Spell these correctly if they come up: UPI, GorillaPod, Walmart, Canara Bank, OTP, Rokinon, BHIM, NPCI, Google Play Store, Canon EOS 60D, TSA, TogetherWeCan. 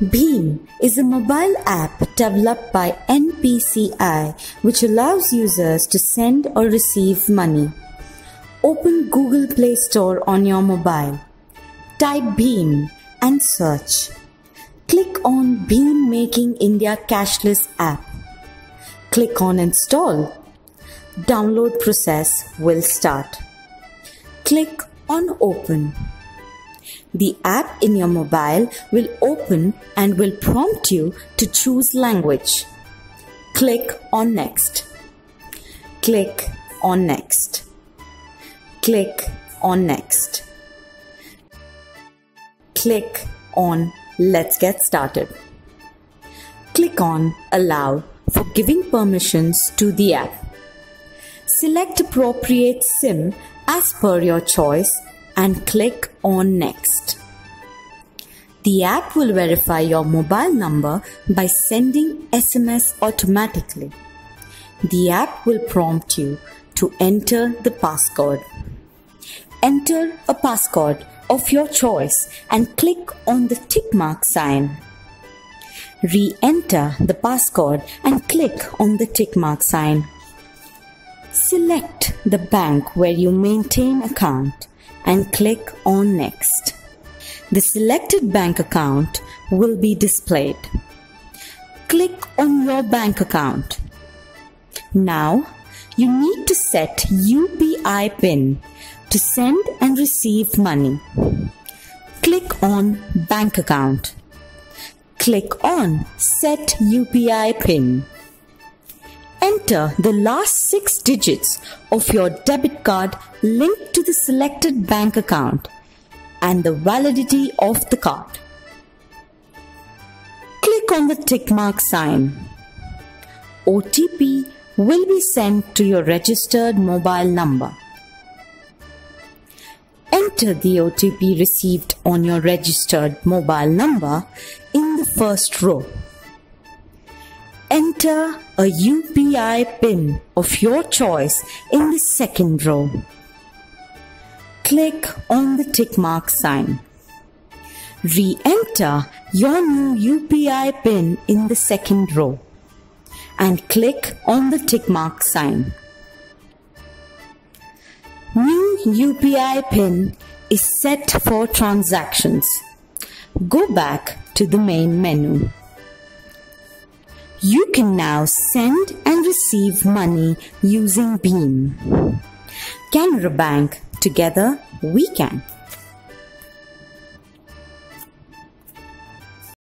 BHIM is a mobile app developed by NPCI which allows users to send or receive money. Open Google Play Store on your mobile. Type BHIM and search. Click on BHIM Making India Cashless app. Click on Install. Download process will start. Click on Open. The app in your mobile will open and will prompt you to choose language. Click on Next. Click on Next. Click on Next. Click on Let's Get Started. Click on Allow for giving permissions to the app. Select appropriate SIM as per your choice and click on Next. The app will verify your mobile number by sending SMS automatically. The app will prompt you to enter the passcode. Enter a passcode of your choice and click on the tick mark sign. Re-enter the passcode and click on the tick mark sign. Select the bank where you maintain account and click on Next. The selected bank account will be displayed. Click on your bank account. Now, you need to set UPI PIN to send and receive money. Click on Bank Account. Click on Set UPI PIN. Enter the last 6 digits of your debit card linked to the selected bank account and the validity of the card. Click on the tick mark sign. OTP will be sent to your registered mobile number. Enter the OTP received on your registered mobile number in the first row. Enter a UPI PIN of your choice in the second row. Click on the tick mark sign. Re-enter your new UPI PIN in the second row and click on the tick mark sign. New UPI PIN is set for transactions. Go back to the main menu. You can now send and receive money using BHIM. Canara Bank, together we can.